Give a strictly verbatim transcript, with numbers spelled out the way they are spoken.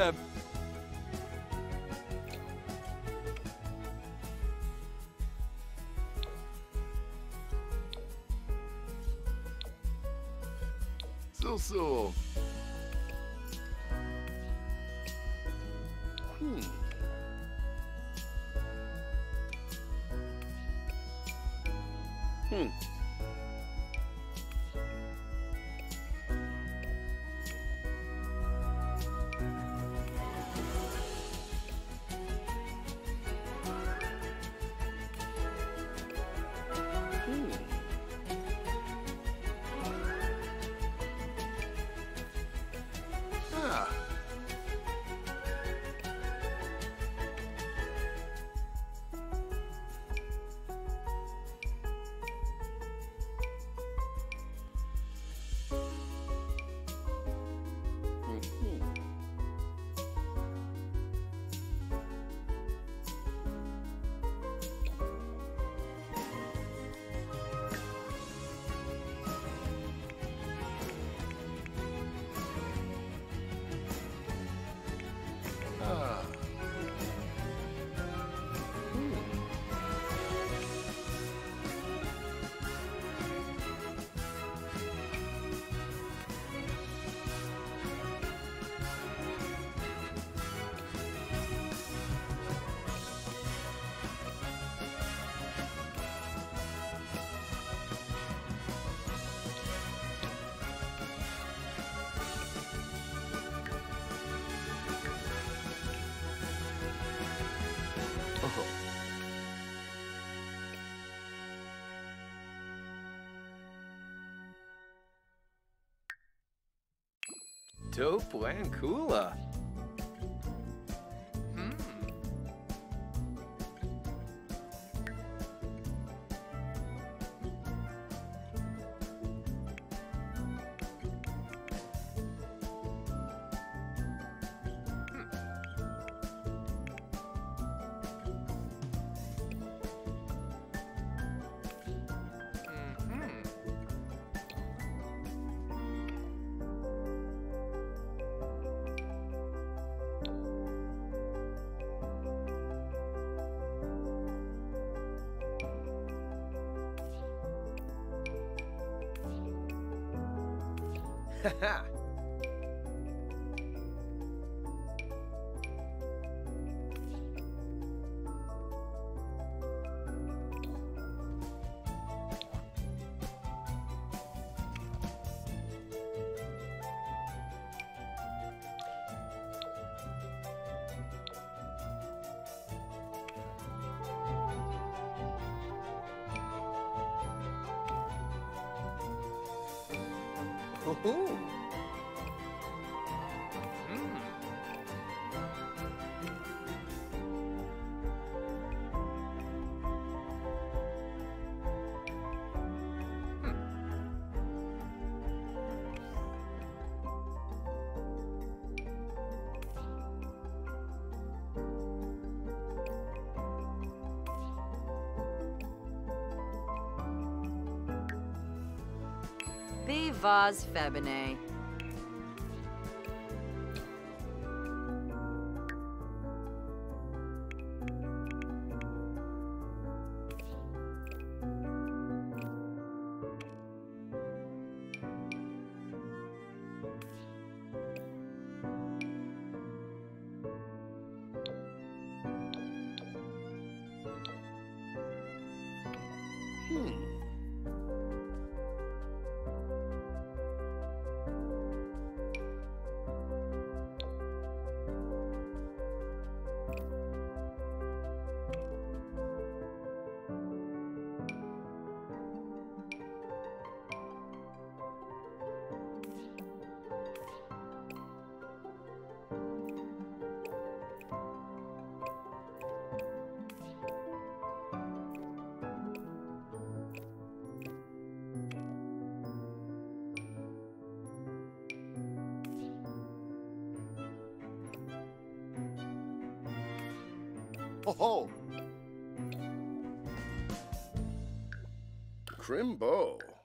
F M. So, so. Hmm. Hmm. Toplancola. Hmm. Ha Ooh. Vaz Febine. Hmm. Ho ho! Crimbo!